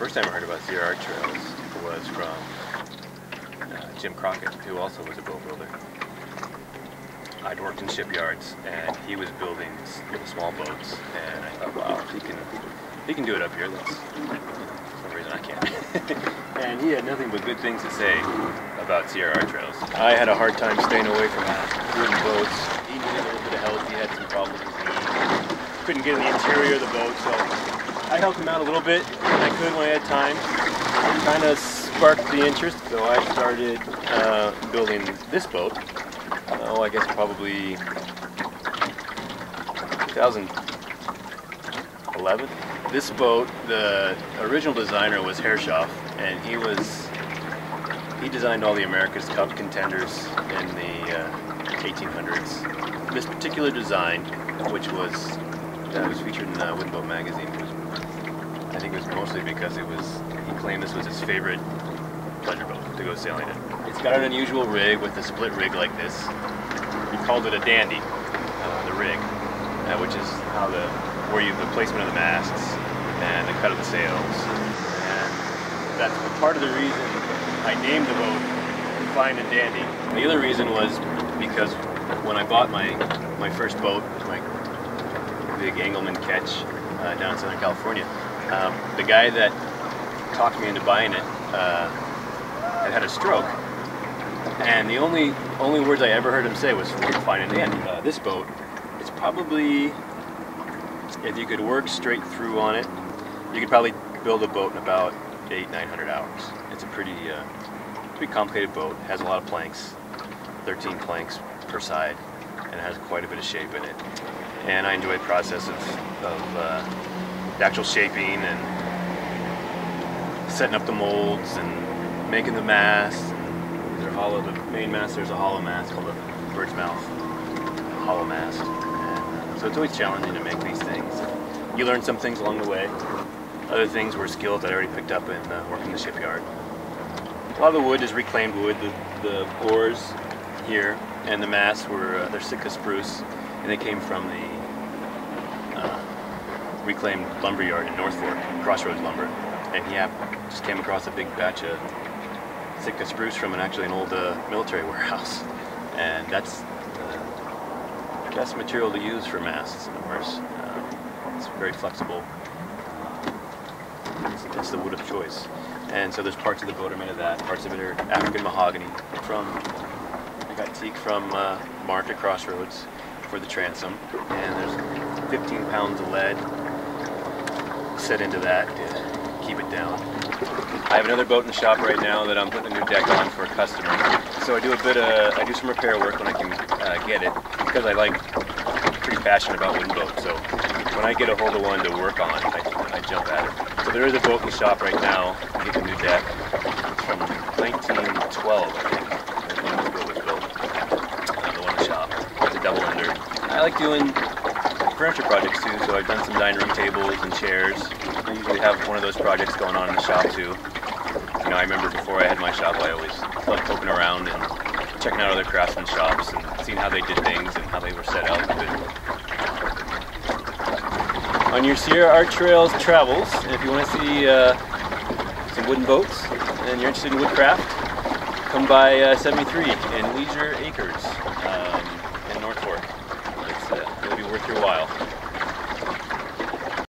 first time I heard about Sierra Art Trails was from Jim Crockett, who also was a boat builder. I'd worked in shipyards, and he was building little small boats, and I thought, wow, he can do it up here. Let's, for some reason I can't. And he had nothing but good things to say about Sierra Art Trails. I had a hard time staying away from wooden boats. He needed a little bit of help. He had some problems with me. Couldn't get in the interior of the boat, so I helped him out a little bit when I could, when I had time. Kind of sparked the interest, so I started building this boat. I guess probably 2011. This boat, the original designer was Hershoff, and he designed all the America's Cup contenders in the 1800s. This particular design, which was featured in Windboat Magazine, I think it was mostly because he claimed this was his favorite pleasure boat to go sailing in. It's got an unusual rig with a split rig like this. He called it a dandy, the rig, which is how the placement of the masts and the cut of the sails. And that's part of the reason I named the boat Fine and Dandy. The other reason was because when I bought my first boat, my big Engelman catch down in Southern California, the guy that talked me into buying it had a stroke. And the only words I ever heard him say was Fine and Dandy. This boat, it's probably, if you could work straight through on it, you could probably build a boat in about 800-900 hours. It's a pretty complicated boat. It has a lot of planks, 13 planks per side, and it has quite a bit of shape in it. And I enjoy the process of the actual shaping and setting up the molds and making the masts. The main mast, there's a hollow mast called a bird's mouth hollow mast. And so it's always challenging to make these things. You learn some things along the way. Other things were skills that I already picked up in working in the shipyard. A lot of the wood is reclaimed wood. The oars here and the masts were, they're Sitka spruce, and they came from the reclaimed lumber yard in North Fork, Crossroads Lumber. And yeah, just came across a big batch of Sitka spruce from an old military warehouse, and that's the best material to use for masts and oars. It's very flexible. It's the wood of choice, and so there's parts of the boat are made of that. Parts of it are African mahogany. I got teak from market Crossroads for the transom, and there's 15 pounds of lead set into that to keep it down. I have another boat in the shop right now that I'm putting a new deck on for a customer. So I do some repair work when I can get it, because I'm pretty passionate about wooden boats. So when I get a hold of one to work on, I jump at it. So there is a boat in the shop right now, get a new deck. It's from 1912, I think, when this boat was built. The one in the shop. It's a double ender. I like doing furniture projects too, so I've done some dining room tables and chairs. I usually have one of those projects going on in the shop too. You know, I remember before I had my shop, I always loved poking around and checking out other craftsmen shops and seeing how they did things and how they were set out. But on your Sierra Art Trails travels, if you want to see some wooden boats and you're interested in woodcraft, come by 73 in Leisure Acres.